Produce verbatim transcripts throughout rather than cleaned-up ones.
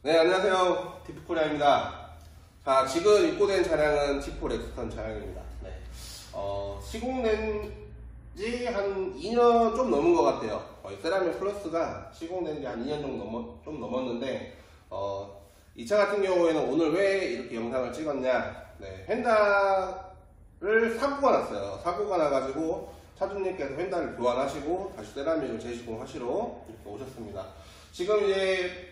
네, 안녕하세요. 디프코리아입니다. 자, 지금 입고된 차량은 지포 렉스턴 차량입니다. 네. 어, 시공된 지 한 이 년 좀 넘은 것 같아요. 거의 세라믹 플러스가 시공된 지 한 이 년 정도 넘어, 좀 넘었는데, 어, 이 차 같은 경우에는 오늘 왜 이렇게 영상을 찍었냐. 네, 휀다를 사고가 났어요. 사고가 나가지고 차주님께서 휀다를 교환하시고 다시 세라믹을 재시공하시러 이렇게 오셨습니다. 지금 이제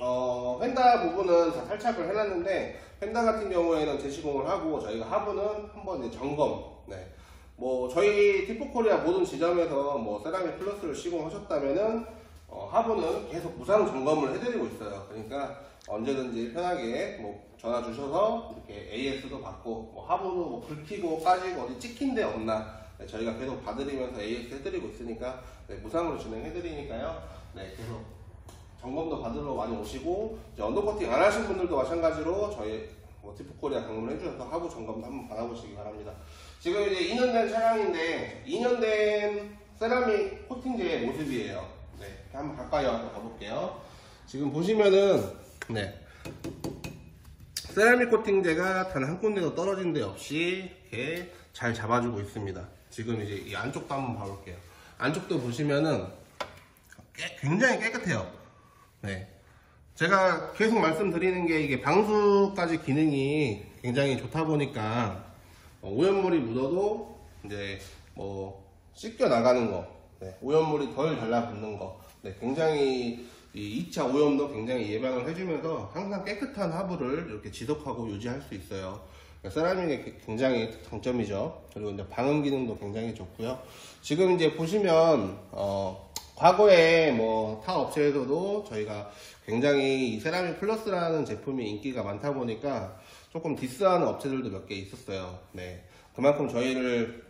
어, 휀다 부분은 다 탈착을 해놨는데, 휀다 같은 경우에는 재시공을 하고 저희가 하부는 한번 이제 점검. 네, 뭐 저희 디프코리아 모든 지점에서 뭐 세라믹 플러스를 시공하셨다면은 어, 하부는 계속 무상 점검을 해드리고 있어요. 그러니까 언제든지 편하게 뭐 전화 주셔서 이렇게 에이에스도 받고, 뭐 하부도 뭐 긁히고 까지고 어디 찍힌 데 없나, 네, 저희가 계속 봐드리면서 에이에스 해드리고 있으니까, 네, 무상으로 진행해드리니까요. 네, 계속 점검도 받으러 많이 오시고, 이제 언더코팅 안 하신 분들도 마찬가지로 저희 뭐 디프코리아 방문해 주셔서 하부 점검도 한번 받아보시기 바랍니다. 지금 이제 이 년 된 차량인데, 이 년 된 세라믹 코팅제의 모습이에요. 네, 한번 가까이 와서 가볼게요. 지금 보시면은, 네, 세라믹 코팅제가 단 한 군데도 떨어진 데 없이 이렇게 잘 잡아주고 있습니다. 지금 이제 이 안쪽도 한번 봐볼게요. 안쪽도 보시면은 깨, 굉장히 깨끗해요. 네, 제가 계속 말씀드리는 게, 이게 방수까지 기능이 굉장히 좋다 보니까 오염물이 묻어도 이제 뭐 씻겨 나가는 거, 네, 오염물이 덜 달라붙는 거, 네, 굉장히 이 2차 오염도 굉장히 예방을 해주면서 항상 깨끗한 하부를 이렇게 지속하고 유지할 수 있어요. 세라믹이 굉장히 장점이죠. 그리고 이제 방음 기능도 굉장히 좋고요. 지금 이제 보시면 어. 과거에 뭐 타 업체에서도 저희가 굉장히 이 세라믹 플러스라는 제품이 인기가 많다 보니까 조금 디스하는 업체들도 몇 개 있었어요. 네, 그만큼 저희를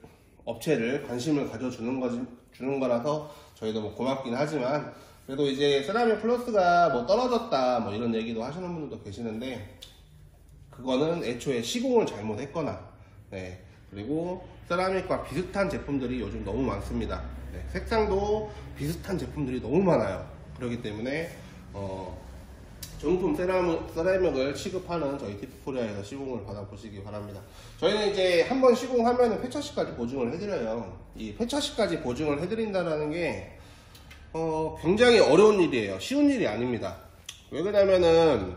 업체를 관심을 가져주는 거지, 주는 거라서 저희도 뭐 고맙긴 하지만, 그래도 이제 세라믹 플러스가 뭐 떨어졌다 뭐 이런 얘기도 하시는 분들도 계시는데, 그거는 애초에 시공을 잘못했거나, 네, 그리고 세라믹과 비슷한 제품들이 요즘 너무 많습니다. 네, 색상도 비슷한 제품들이 너무 많아요. 그렇기 때문에 어, 정품 세라믹, 세라믹을 취급하는 저희 디프코리아에서 시공을 받아보시기 바랍니다. 저희는 이제 한번 시공하면 폐차시까지 보증을 해드려요. 이 폐차시까지 보증을 해드린다는 게 어, 굉장히 어려운 일이에요. 쉬운 일이 아닙니다. 왜 그러냐면은,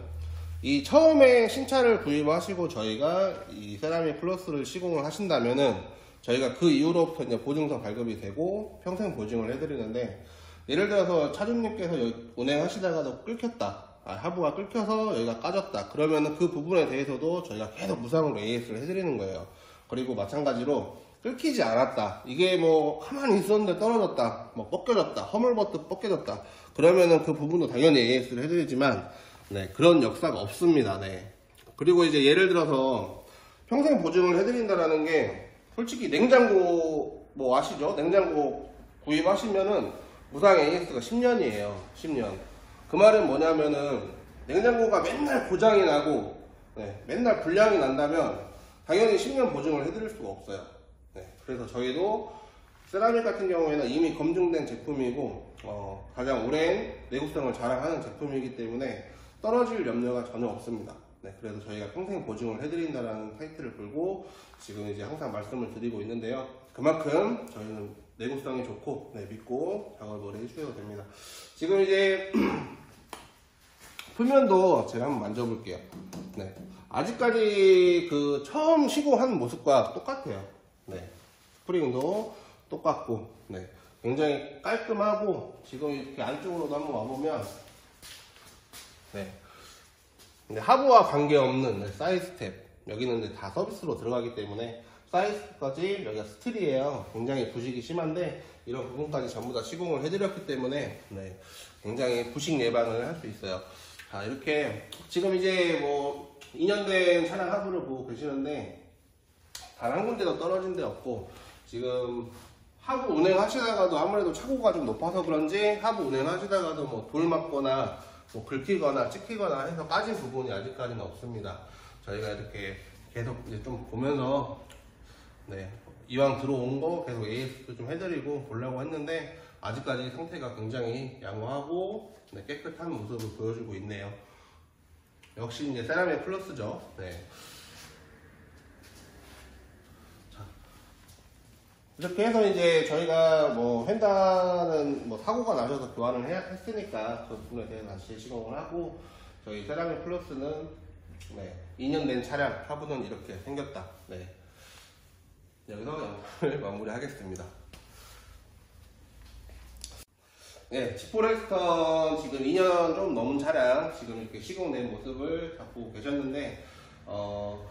이 처음에 신차를 구입하시고 저희가 이 세라믹 플러스를 시공을 하신다면은 저희가 그 이후로부터 이제 보증서 발급이 되고 평생 보증을 해드리는데, 예를 들어서 차주님께서 운행하시다가도 끌켰다, 아, 하부가 끌켜서 여기가 까졌다, 그러면은 그 부분에 대해서도 저희가 계속 무상으로 에이에스를 해드리는 거예요. 그리고 마찬가지로 끌키지 않았다, 이게 뭐 가만히 있었는데 떨어졌다, 뭐 벗겨졌다, 허물벗듯 벗겨졌다, 그러면은 그 부분도 당연히 에이에스를 해드리지만, 네, 그런 역사가 없습니다. 네. 그리고 이제 예를 들어서 평생 보증을 해드린다라는 게, 솔직히 냉장고 뭐 아시죠? 냉장고 구입하시면은 무상 에이에스가 십 년이에요. 십 년. 그 말은 뭐냐면은, 냉장고가 맨날 고장이 나고, 네, 맨날 불량이 난다면 당연히 십 년 보증을 해드릴 수가 없어요. 네, 그래서 저희도 세라믹 같은 경우에는 이미 검증된 제품이고, 어, 가장 오랜 내구성을 자랑하는 제품이기 때문에 떨어질 염려가 전혀 없습니다. 네, 그래서 저희가 평생 보증을 해드린다라는 타이틀을 걸고 지금 이제 항상 말씀을 드리고 있는데요. 그만큼 저희는 내구성이 좋고, 네, 믿고 작업을 해주셔도 됩니다. 지금 이제 표면도 제가 한번 만져볼게요. 네, 아직까지 그 처음 시공한 모습과 똑같아요. 네, 스프링도 똑같고, 네, 굉장히 깔끔하고, 지금 이렇게 안쪽으로도 한번 와보면, 네, 근데 하부와 관계없는, 네, 사이드 스텝, 여기는 이제 다 서비스로 들어가기 때문에 사이드까지, 여기가 스틸이에요. 굉장히 부식이 심한데 이런 부분까지 전부 다 시공을 해드렸기 때문에, 네, 굉장히 부식 예방을 할 수 있어요. 자, 이렇게 지금 이제 뭐 이 년 된 차량 하부를 보고 계시는데, 단 한 군데도 떨어진 데 없고, 지금 하부 운행하시다가도 아무래도 차고가 좀 높아서 그런지 하부 운행하시다가도 뭐 돌 맞거나 뭐 긁히거나 찍히거나 해서 빠진 부분이 아직까지는 없습니다. 저희가 이렇게 계속 이제 좀 보면서, 네, 이왕 들어온 거 계속 에이에스도 좀 해드리고 보려고 했는데, 아직까지 상태가 굉장히 양호하고, 네, 깨끗한 모습을 보여주고 있네요. 역시 이제 세라믹 플러스죠. 네. 자, 이렇게 해서 이제 저희가 뭐 휀다는 뭐 사고가 나셔서 교환을 해, 했으니까 그 부분에 대해서 다시 시공을 하고, 저희 세라믹 플러스는 네, 이 년 된 차량 하부는 이렇게 생겼다. 네. 여기서 영상을 마무리하겠습니다. 네, 지포 렉스턴 지금 이 년 좀 넘은 차량 지금 이렇게 시공된 모습을 다 보고 계셨는데, 어,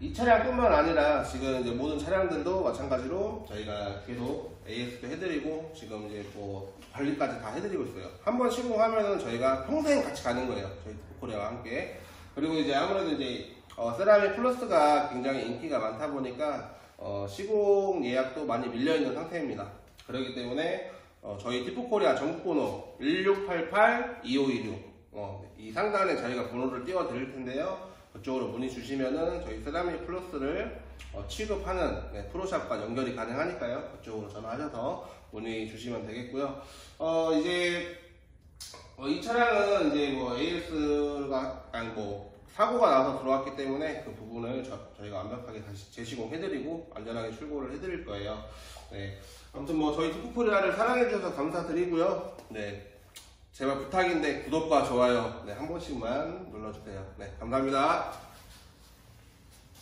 이 차량뿐만 아니라 지금 이제 모든 차량들도 마찬가지로 저희가 계속 에이에스도 해드리고 지금 이제 뭐 관리까지 다 해드리고 있어요. 한번 시공하면은 저희가 평생 같이 가는 거예요. 저희 디프코리아와 함께. 그리고 이제 아무래도 이제 어, 세라믹 플러스가 굉장히 인기가 많다 보니까 어, 시공 예약도 많이 밀려있는 상태입니다. 그렇기 때문에 어, 저희 디프코리아 전국번호 일육팔팔 이오이육 어, 이 상단에 저희가 번호를 띄워 드릴 텐데요, 그쪽으로 문의 주시면은 저희 세라믹 플러스를 어, 취급하는 네, 프로샵과 연결이 가능하니까요, 그쪽으로 전화하셔서 문의 주시면 되겠고요. 어, 이제 어, 이 차량은 이제 뭐 에이에스가 아니 뭐 사고가 나서 들어왔기 때문에 그 부분을 저, 저희가 완벽하게 다시 재시공 해드리고 안전하게 출고를 해드릴 거예요. 네. 아무튼 뭐 저희 디프코리아를 사랑해주셔서 감사드리고요. 네. 제발 부탁인데 구독과 좋아요 네, 한 번씩만 눌러주세요. 네. 감사합니다.